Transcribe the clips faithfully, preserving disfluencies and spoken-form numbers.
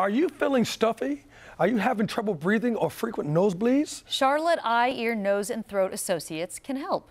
Are you feeling stuffy? Are you having trouble breathing or frequent nosebleeds? Charlotte Eye, Ear, Nose, and Throat Associates can help.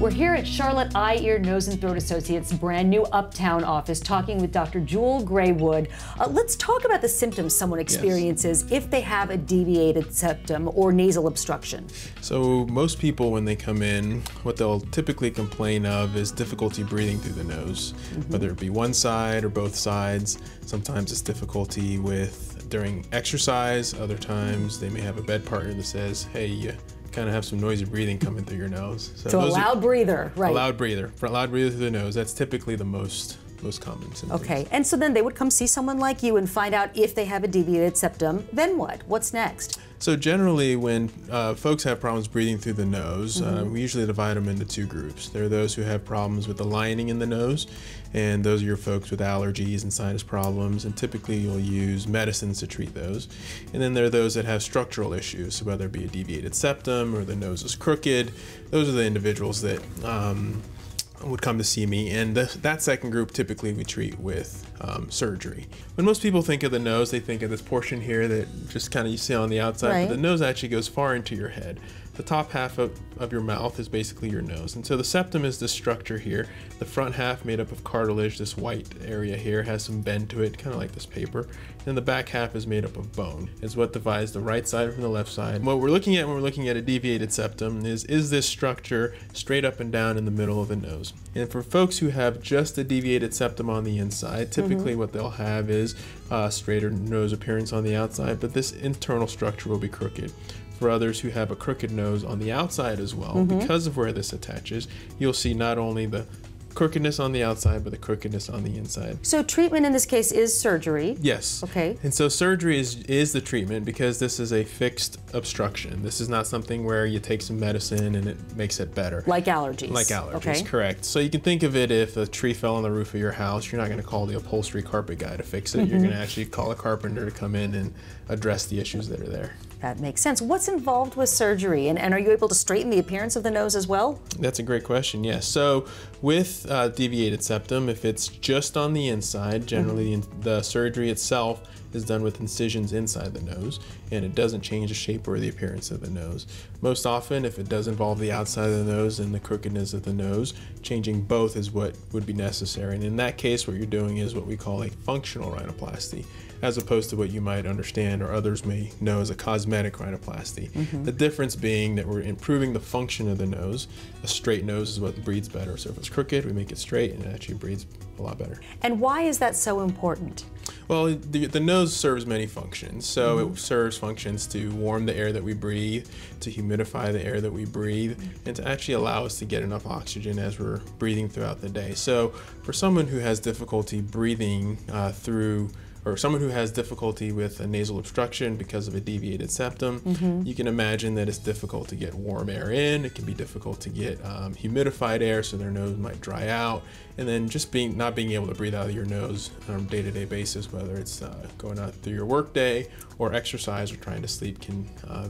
We're here at Charlotte Eye, Ear, Nose, and Throat Associates' brand new Uptown office talking with Doctor Jewel Greywoode. Uh, let's talk about the symptoms someone experiences yes. if they have a deviated septum or nasal obstruction. So most people, when they come in, what they'll typically complain of is difficulty breathing through the nose, mm-hmm. whether it be one side or both sides. Sometimes it's difficulty with during exercise, other times they may have a bed partner that says, hey, you kind of have some noisy breathing coming through your nose. So, so a loud are, breather, right? A loud breather, a loud breather through the nose. That's typically the most, most common symptoms. Okay, and so then they would come see someone like you and find out if they have a deviated septum, then what? What's next? So generally, when uh, folks have problems breathing through the nose, mm-hmm. uh, we usually divide them into two groups. There are those who have problems with the lining in the nose, and those are your folks with allergies and sinus problems, and typically you'll use medicines to treat those. And then there are those that have structural issues, so whether it be a deviated septum or the nose is crooked, those are the individuals that um, would come to see me, and the, that second group typically we treat with um, surgery. When most people think of the nose, they think of this portion here that just kind of you see on the outside, right. but the nose actually goes far into your head. The top half of, of your mouth is basically your nose, and so the septum is this structure here. The front half made up of cartilage, this white area here has some bend to it, kind of like this paper, and the back half is made up of bone. It's what divides the right side from the left side. And what we're looking at when we're looking at a deviated septum is, is this structure straight up and down in the middle of the nose. And for folks who have just a deviated septum on the inside, typically mm-hmm. what they'll have is a straighter nose appearance on the outside, but this internal structure will be crooked. For others who have a crooked nose on the outside as well, mm-hmm. because of where this attaches, you'll see not only the crookedness on the outside, but the crookedness on the inside. So treatment in this case is surgery? Yes. Okay. And so surgery is, is the treatment because this is a fixed obstruction. This is not something where you take some medicine and it makes it better. Like allergies? Like allergies, okay. Correct. So you can think of it if a tree fell on the roof of your house, you're not going to call the upholstery carpet guy to fix it. Mm-hmm. You're going to actually call a carpenter to come in and address the issues that are there. That makes sense. What's involved with surgery, and, and are you able to straighten the appearance of the nose as well? That's a great question, yes. So with uh, deviated septum, if it's just on the inside, generally mm-hmm. the surgery itself is done with incisions inside the nose, and it doesn't change the shape or the appearance of the nose. Most often, if it does involve the outside of the nose and the crookedness of the nose, changing both is what would be necessary. And in that case, what you're doing is what we call a functional rhinoplasty, as opposed to what you might understand or others may know as a cosmetic rhinoplasty. Mm-hmm. The difference being that we're improving the function of the nose. A straight nose is what breathes better. So if it's crooked, we make it straight and it actually breathes a lot better. And why is that so important? Well, the, the nose serves many functions. So mm-hmm. it serves functions to warm the air that we breathe, to humidify the air that we breathe, and to actually allow us to get enough oxygen as we're breathing throughout the day. So for someone who has difficulty breathing uh, through or someone who has difficulty with a nasal obstruction because of a deviated septum, mm-hmm. you can imagine that it's difficult to get warm air in, it can be difficult to get um, humidified air, so their nose might dry out, and then just being not being able to breathe out of your nose on a day-to-day basis, whether it's uh, going out through your workday or exercise or trying to sleep can uh,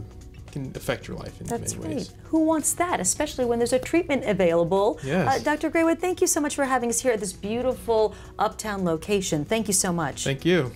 can affect your life in That's many ways. Right. Who wants that, especially when there's a treatment available? Yes. Uh, Doctor Greywoode, thank you so much for having us here at this beautiful Uptown location. Thank you so much. Thank you.